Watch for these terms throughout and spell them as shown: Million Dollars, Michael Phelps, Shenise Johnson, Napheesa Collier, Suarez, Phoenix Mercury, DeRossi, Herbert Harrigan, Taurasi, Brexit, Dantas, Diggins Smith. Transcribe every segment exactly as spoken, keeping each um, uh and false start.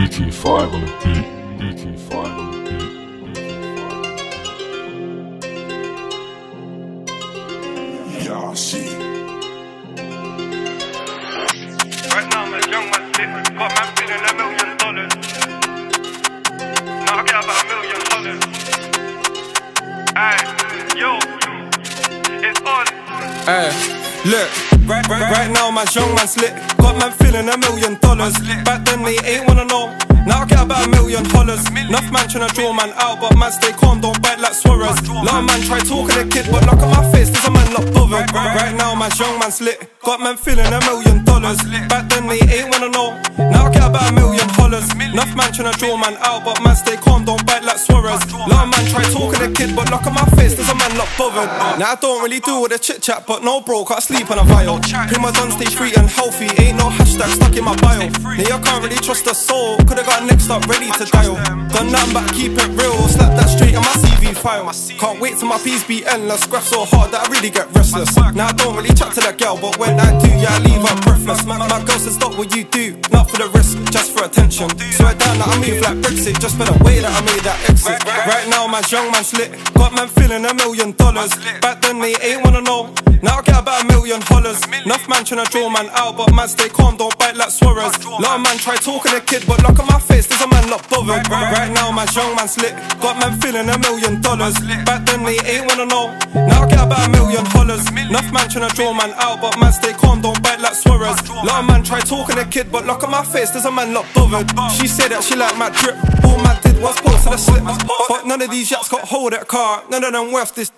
D Q five on the beat. D Q five on the beat. Y'all see. Right now I'm a young man sitting, but man feeling a million dollars. Now I get about a million dollars. Aye, yo, it's on. Aye, look, right, right, right now my young man slit. Got man feeling a million dollars. Back then they ain't wanna know. Now I get about a million hollers. Enough man tryna draw man out, but man stay calm, don't bite like Suarez. Lot of man try talking a kid, but look at my face, there's a man not bothered. Right now my young man slit. Got man feeling a million dollars. Back then they ain't wanna know. Now I get about a million hollers. Enough man tryna draw man out, but man stay calm, don't bite like Suarez. Lot of man try talking a kid, but look at my face, there's a man not bothered. Now I don't really do with the chit chat, but no bro, can't sleep on a vial. Puma's on stage free and healthy, ain't no hashtag stuck in my bio. Now I can't really trust a soul, could've got next up ready to dial. Done nothing but keep it real, slap that straight in my C V file. Can't wait till my P's be endless, scrap so hard that I really get restless. Now I don't really chat to that girl, but when I do, yeah I leave her breathless. My, my girl says stop what you do, not for the risk, just for attention. Swear down that I move like Brexit, just for the way that I made that exit. Right now my young man slit, got man feeling a million dollars. Back then they ain't wanna know, now I get about a million hollers. Enough man tryna draw man out, but man stay calm, don't bite like Suarez. Lot of man try talking a kid, but look at my face, there's a man not bothered. Right now my young man slit, got man feeling a million dollars. Back then they ain't wanna know, now I get about a million hollers. Enough man tryna draw man out, but man stay calm, don't bite like Suarez. Lot of man try talking a kid, but look at my face, there's a man not bothered. She said that she liked my drip, all man did was post to the slip. But none of these yaps got hold of that car, none of them worth this.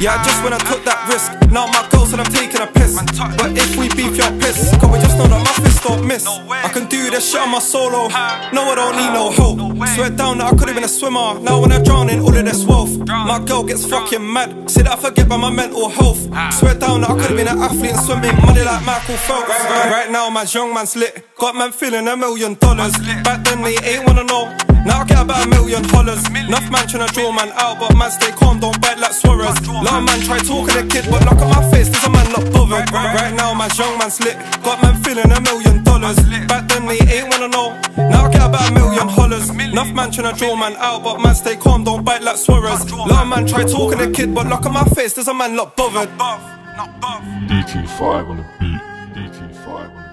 Yeah, just when I took that risk, now my girl said I'm taking a piss. But if we beef, y'all piss, cause we just know that my fist don't miss. I can do this shit on my solo, no I don't need no help. Swear down that I could've been a swimmer, now when I drown in all of this wealth. My girl gets fucking mad, say that I forget about my mental health. Swear down that I could've been an athlete and swimming money like Michael Phelps. Right now my young man's lit, got man feeling a million dollars. Back then they ain't wanna know, now I get about a million hollers. Enough man tryna draw man out, but man stay calm, don't bite like Suarez. Lot of man try talking a kid, but look at my face, there's a man not bothered. Right now my young man slit, got man feeling a million dollars. Back then they ain't wanna know, now I get about a million hollers. Enough man tryna draw man out, but man stay calm, don't bite like Suarez. Lot of man try talking a kid, but look at my face, there's a man not bothered. D Q five on the beat. D Q five on the beat.